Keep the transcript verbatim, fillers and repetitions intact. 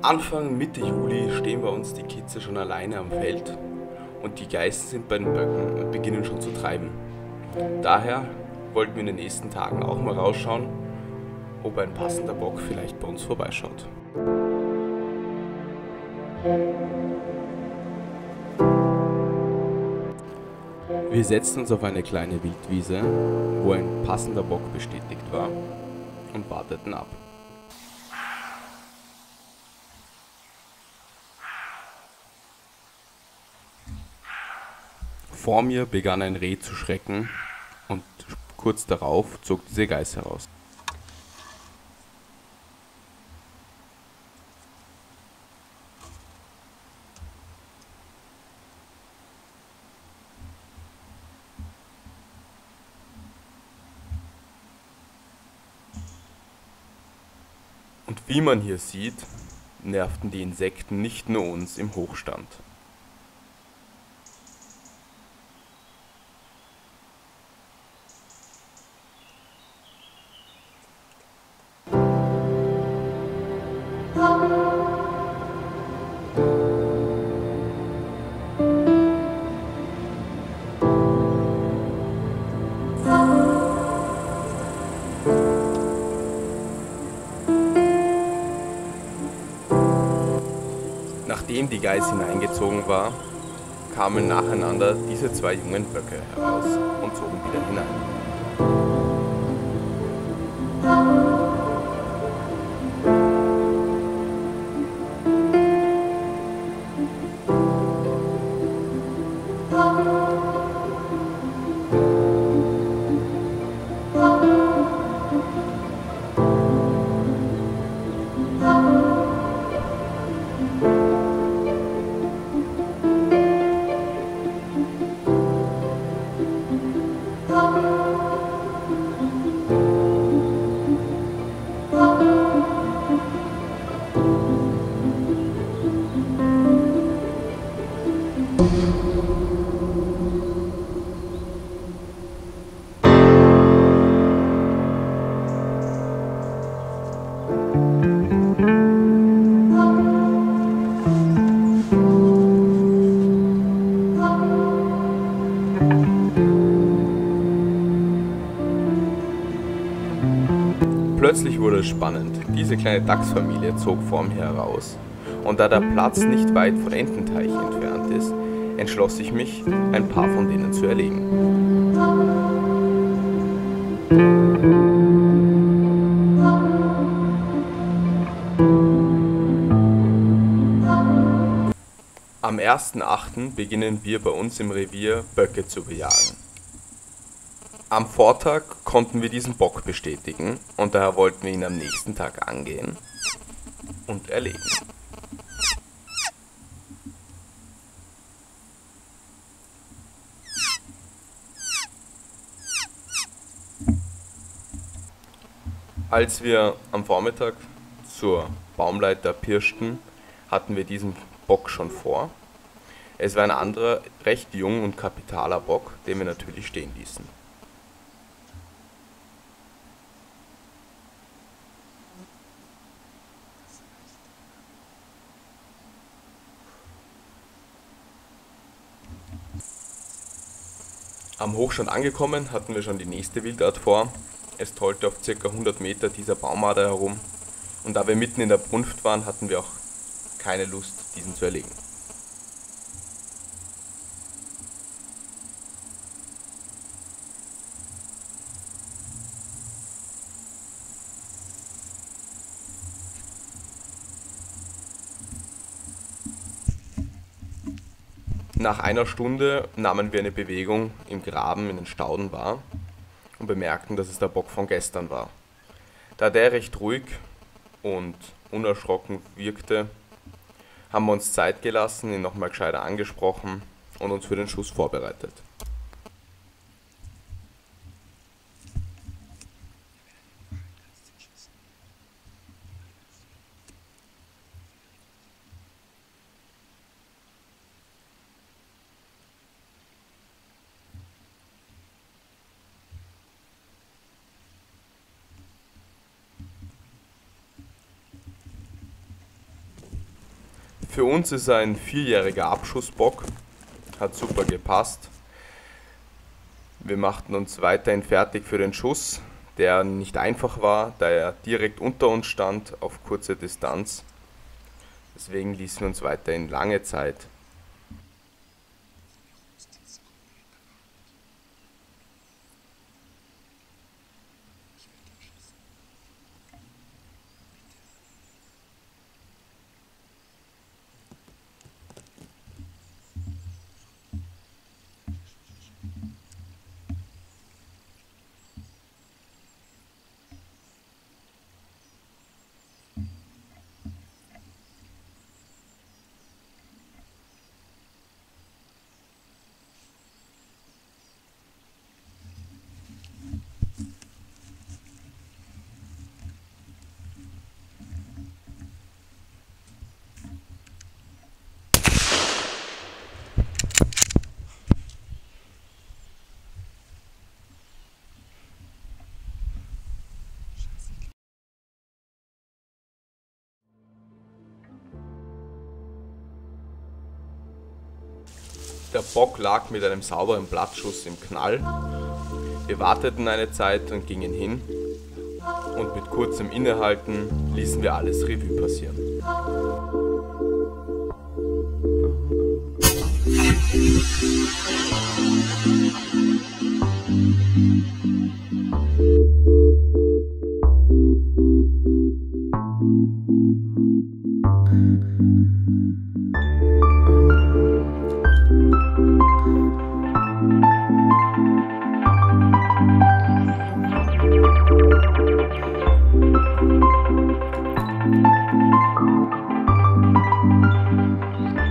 Anfang Mitte Juli stehen bei uns die Kitze schon alleine am Feld und die Geißen sind bei den Böcken und beginnen schon zu treiben. Daher wollten wir in den nächsten Tagen auch mal rausschauen, ob ein passender Bock vielleicht bei uns vorbeischaut. Wir setzen uns auf eine kleine Wildwiese, wo ein passender Bock bestätigt war, und warteten ab. Vor mir begann ein Reh zu schrecken und kurz darauf zog diese Geiß heraus. Und wie man hier sieht, nervten die Insekten nicht nur uns im Hochstand. Nachdem die Geiß hineingezogen war, kamen nacheinander diese zwei jungen Böcke heraus und zogen wieder hinein. Plötzlich wurde es spannend. Diese kleine Dachsfamilie zog vor mir heraus, und da der Platz nicht weit von Ententeich entfernt ist, entschloss ich mich, ein paar von denen zu erlegen. Am ersten achten beginnen wir bei uns im Revier, Böcke zu bejagen. Am Vortag konnten wir diesen Bock bestätigen und daher wollten wir ihn am nächsten Tag angehen und erlegen. Als wir am Vormittag zur Baumleiter pirschten, hatten wir diesen Bock schon vor. Es war ein anderer, recht jung und kapitaler Bock, den wir natürlich stehen ließen. Am Hochstand angekommen, hatten wir schon die nächste Wildart vor. Es tollte auf ca. hundert Meter dieser Baumader herum, und da wir mitten in der Brunft waren, hatten wir auch keine Lust, diesen zu erlegen. Nach einer Stunde nahmen wir eine Bewegung im Graben in den Stauden wahr und bemerkten, dass es der Bock von gestern war. Da der recht ruhig und unerschrocken wirkte, haben wir uns Zeit gelassen, ihn nochmal gescheiter angesprochen und uns für den Schuss vorbereitet. Für uns ist er ein vierjähriger Abschussbock, hat super gepasst. Wir machten uns weiterhin fertig für den Schuss, der nicht einfach war, da er direkt unter uns stand auf kurze Distanz. Deswegen ließen wir uns weiterhin lange Zeit. Der Bock lag mit einem sauberen Blattschuss im Knall. Wir warteten eine Zeit und gingen hin. Und mit kurzem Innehalten ließen wir alles Revue passieren. Thank you.